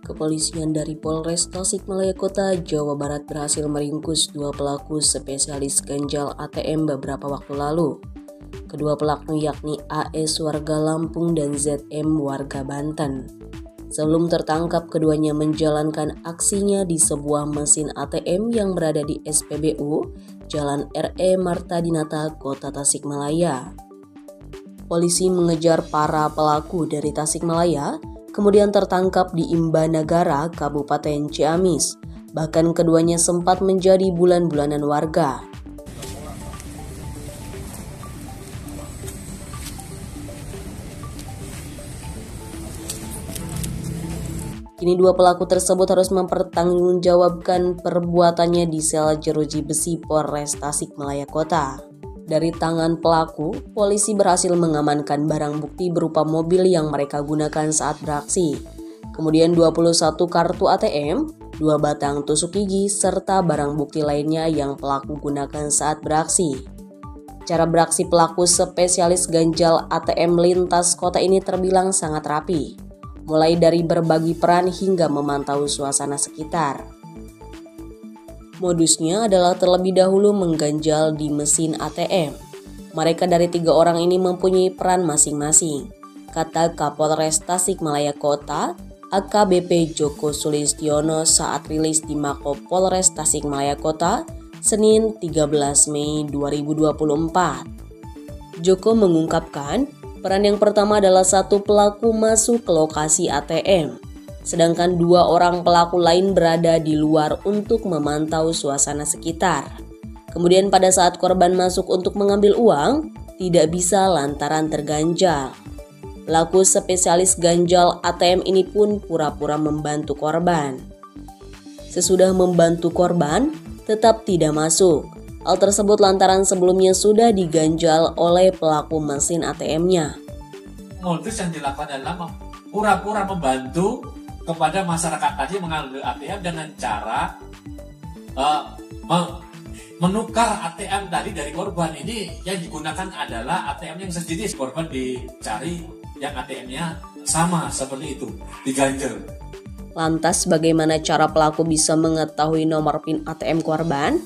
Kepolisian dari Polres Tasikmalaya Kota, Jawa Barat berhasil meringkus dua pelaku spesialis ganjal ATM beberapa waktu lalu. Kedua pelaku yakni AS warga Lampung dan ZM warga Banten. Sebelum tertangkap, keduanya menjalankan aksinya di sebuah mesin ATM yang berada di SPBU, Jalan RE Martadinata, Kota Tasikmalaya. Polisi mengejar para pelaku dari Tasikmalaya, kemudian tertangkap di Imbanagara, Kabupaten Ciamis. Bahkan keduanya sempat menjadi bulan-bulanan warga. Kini dua pelaku tersebut harus mempertanggungjawabkan perbuatannya di sel jeruji besi Polres Tasikmalaya Kota. Dari tangan pelaku, polisi berhasil mengamankan barang bukti berupa mobil yang mereka gunakan saat beraksi. Kemudian 21 kartu ATM, 2 batang tusuk gigi, serta barang bukti lainnya yang pelaku gunakan saat beraksi. Cara beraksi pelaku spesialis ganjal ATM lintas kota ini terbilang sangat rapi, mulai dari berbagi peran hingga memantau suasana sekitar. Modusnya adalah terlebih dahulu mengganjal di mesin ATM. Mereka dari 3 orang ini mempunyai peran masing-masing, kata Kapolres Tasikmalaya Kota, AKBP Joko Sulistiono saat rilis di Mako Polres Tasikmalaya Kota, Senin 13 Mei 2024. Joko mengungkapkan, peran yang pertama adalah 1 pelaku masuk ke lokasi ATM. Sedangkan 2 orang pelaku lain berada di luar untuk memantau suasana sekitar. Kemudian pada saat korban masuk untuk mengambil uang, tidak bisa lantaran terganjal. Pelaku spesialis ganjal ATM ini pun pura-pura membantu korban. Sesudah membantu korban, tetap tidak masuk. Hal tersebut lantaran sebelumnya sudah diganjal oleh pelaku mesin ATM-nya. Modus yang dilakukan adalah pura-pura membantu kepada masyarakat tadi mengambil ATM dengan cara menukar ATM tadi dari korban. Ini yang digunakan adalah ATM yang sejenis, korban dicari yang ATM-nya sama seperti itu, diganjel. Lantas bagaimana cara pelaku bisa mengetahui nomor PIN ATM korban?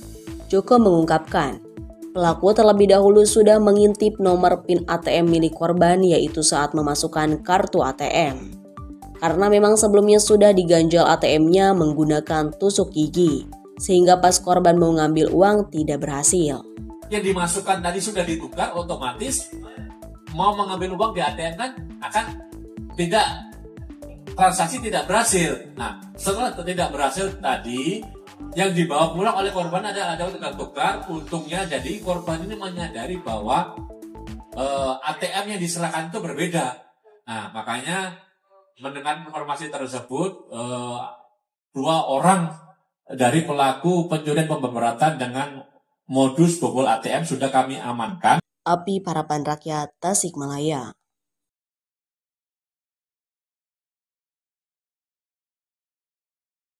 Joko mengungkapkan, pelaku terlebih dahulu sudah mengintip nomor PIN ATM milik korban, yaitu saat memasukkan kartu ATM. Karena memang sebelumnya sudah diganjal ATM-nya menggunakan tusuk gigi, sehingga pas korban mau ngambil uang tidak berhasil. Yang dimasukkan tadi sudah ditukar, otomatis mau mengambil uang di ATM kan akan tidak, transaksi tidak berhasil. Nah, setelah tidak berhasil tadi, yang dibawa pulang oleh korban ada tukar. Untungnya jadi korban ini menyadari bahwa ATM yang diserahkan itu berbeda. Nah, makanya mendengar informasi tersebut, 2 orang dari pelaku pencurian pembeberatan dengan modus bobol ATM sudah kami amankan. API Harapan Rakyat Tasikmalaya.